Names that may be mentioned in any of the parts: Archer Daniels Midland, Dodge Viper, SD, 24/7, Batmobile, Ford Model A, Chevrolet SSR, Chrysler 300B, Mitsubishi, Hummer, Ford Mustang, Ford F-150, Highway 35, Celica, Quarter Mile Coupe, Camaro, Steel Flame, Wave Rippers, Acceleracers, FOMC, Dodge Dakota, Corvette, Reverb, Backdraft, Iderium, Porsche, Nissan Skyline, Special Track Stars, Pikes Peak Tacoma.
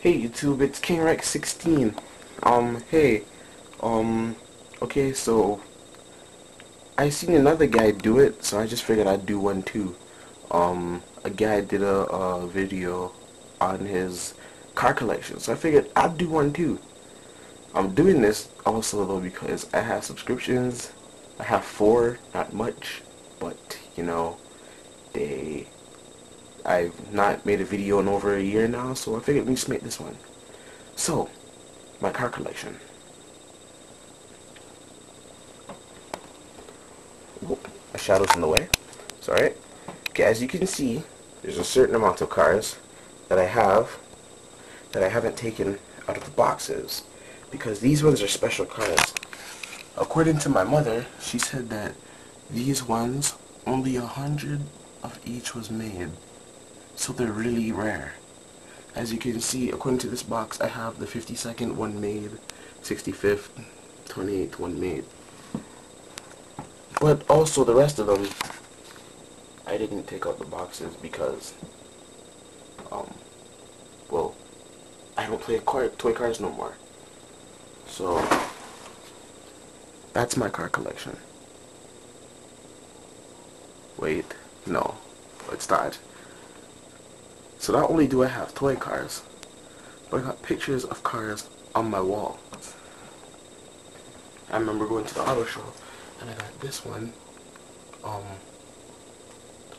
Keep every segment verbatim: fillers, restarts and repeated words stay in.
Hey YouTube, it's King Rex sixteen. Um, hey, um, okay, so I seen another guy do it, so I just figured I'd do one too. Um, a guy did a, a video on his car collection, so I figured I'd do one too. I'm doing this also though because I have subscriptions. I have four, not much, but you know, they. I've not made a video in over a year now, so I figured we just make this one. So, my car collection. Oh, my shadow's in the way. It's alright. Okay, as you can see, there's a certain amount of cars that I have that I haven't taken out of the boxes, because these ones are special cars. According to my mother, she said that these ones, only a hundred of each was made. So they're really rare. As you can see, according to this box, I have the fifty-second one made, sixty-fifth, twenty-eighth one made. But also the rest of them, I didn't take out the boxes because, um, well, I don't play car toy cars no more. So that's my car collection. Wait, no, it's not. So not only do I have toy cars, but I got pictures of cars on my wall. I remember going to the auto show, and I got this one, um,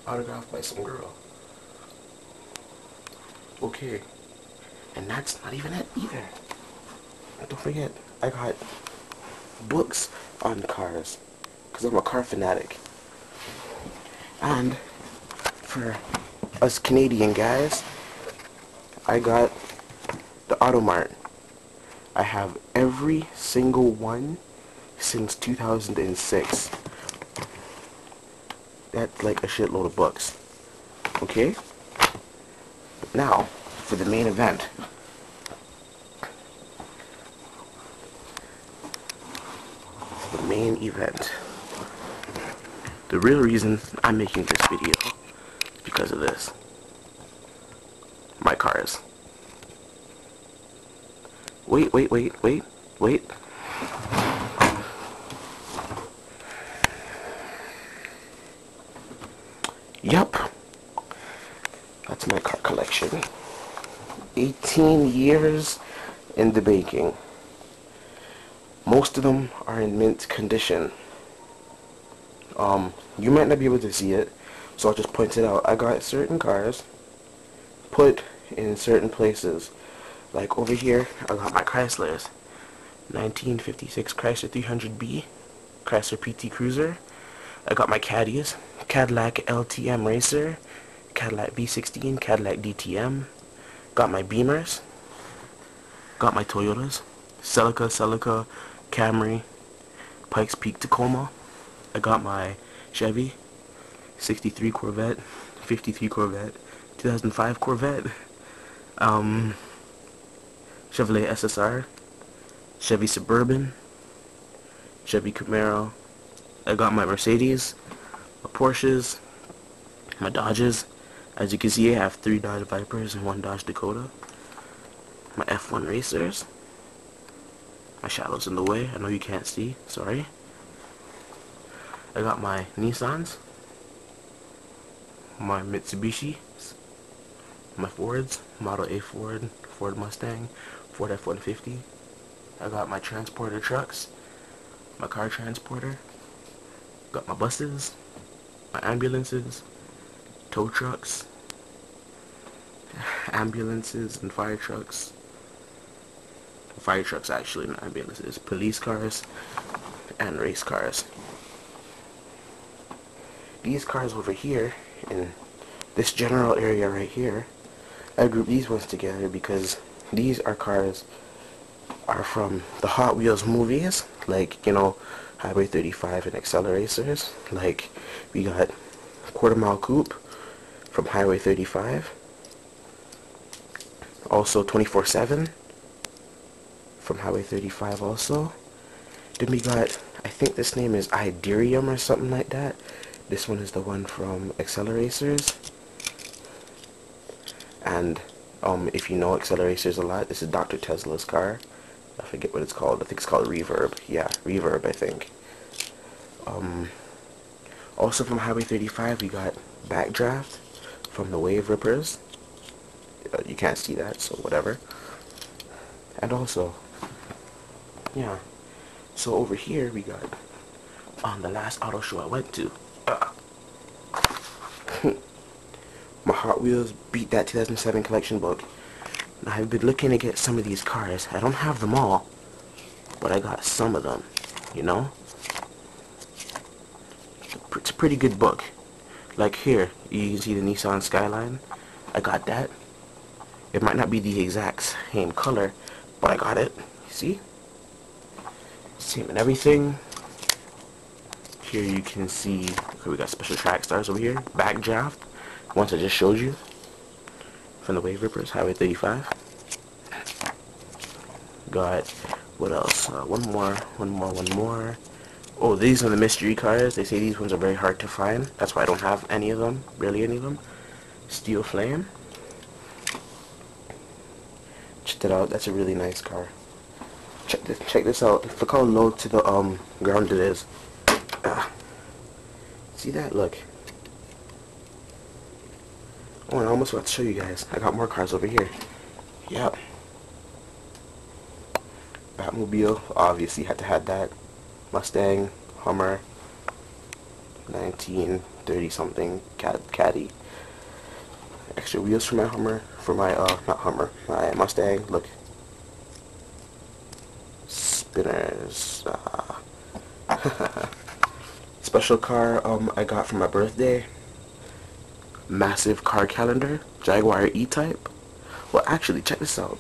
autographed by some girl. Okay, and that's not even it either. And don't forget, I got books on cars, because I'm a car fanatic. And for us Canadian guys, I got the Automart. I have every single one since two thousand six. That's like a shitload of books. Okay? But now, for the main event. The main event. The real reason I'm making this video because of this. My cars. Wait, wait, wait, wait, wait. Yup. That's my car collection. eighteen years in the making. Most of them are in mint condition. Um, you might not be able to see it, so I'll just point it out. I got certain cars put in certain places. Like over here, I got my Chryslers. nineteen fifty-six Chrysler three hundred B, Chrysler P T Cruiser. I got my Caddies, Cadillac L T M Racer, Cadillac V sixteen, Cadillac D T M. Got my Beamers. Got my Toyotas, Celica, Celica, Camry, Pikes Peak Tacoma. I got my Chevy. sixty-three Corvette, fifty-three Corvette, two thousand five Corvette, um, Chevrolet S S R, Chevy Suburban, Chevy Camaro. I got my Mercedes, my Porsches, my Dodges. As you can see, I have three Dodge Vipers and one Dodge Dakota. My F one Racers. My shadow's in the way. I know you can't see. Sorry. I got my Nissans, my Mitsubishi, my Fords, Model A Ford, Ford Mustang, Ford F one fifty. I got my transporter trucks, my car transporter, got my buses, my ambulances, tow trucks, ambulances and fire trucks, fire trucks actually, not ambulances, police cars, and race cars. These cars over here, in this general area right here, I group these ones together because these are cars are from the Hot Wheels movies, like, you know, Highway thirty-five and Acceleracers. Like, we got Quarter Mile Coupe from Highway thirty-five, also twenty-four seven from Highway thirty-five also. Then we got, I think this name is Iderium or something like that. This one is the one from Acceleracers, and Um, if you know Acceleracers a lot, this is Doctor Tesla's car. I forget what it's called. I think it's called Reverb. Yeah, Reverb, I think. Um, also from Highway thirty-five, we got Backdraft from the Wave Rippers. Uh, you can't see that, so whatever. And also, yeah. So over here, we got on the last auto show I went to. Uh, my Hot Wheels beat that two thousand seven collection book. I've been looking to get some of these cars. I don't have them all, but I got some of them, you know? It's a pretty good book. Like here, you can see the Nissan Skyline. I got that. It might not be the exact same color, but I got it. See? Same in everything. Here you can see, okay, we got Special Track Stars over here. Backdraft, ones I just showed you. From the Wave Rippers, Highway thirty-five. Got, what else? Uh, one more, one more, one more. Oh, these are the mystery cars. They say these ones are very hard to find. That's why I don't have any of them, really any of them. Steel Flame. Check that out. That's a really nice car. Check this, check this out. Look how low to the um ground it is. Ah. See that? Look. Oh, I almost forgot to show you guys. I got more cars over here. Yep. Batmobile, obviously had to have that. Mustang, Hummer, nineteen thirty something Caddy. Extra wheels for my Hummer, for my, uh, not Hummer, my Mustang, look. Spinners. Uh. Special car um, I got for my birthday. Massive car calendar, Jaguar E-Type. Well, actually, check this out.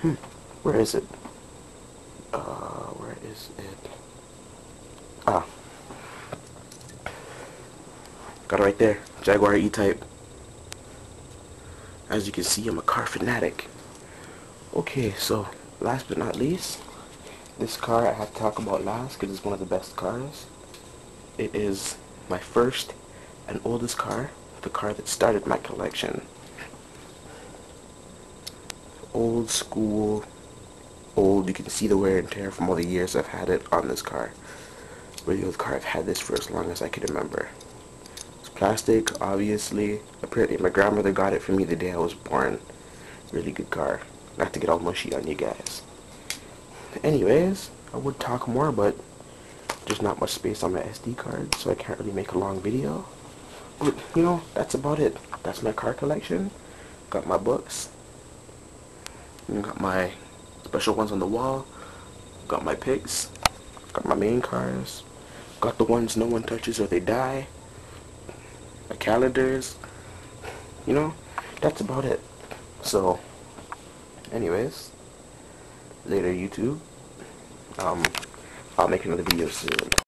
Hmm, where is it? Uh, where is it? Ah. Got it right there, Jaguar E-Type. As you can see, I'm a car fanatic. Okay, so, last but not least, this car I have to talk about last because it's one of the best cars. It is my first and oldest car, the car that started my collection. Old school, old, you can see the wear and tear from all the years I've had it on this car. Really old car, I've had this for as long as I can remember. It's plastic, obviously. Apparently my grandmother got it for me the day I was born. Really good car. Not to get all mushy on you guys. Anyways, I would talk more, but there's not much space on my S D card, so I can't really make a long video. But, you know, that's about it. That's my car collection. Got my books. Got my special ones on the wall. Got my picks. Got my main cars. Got the ones no one touches or they die. My calendars. You know, that's about it. So, anyways. Later, YouTube. Um, I'll make another video soon.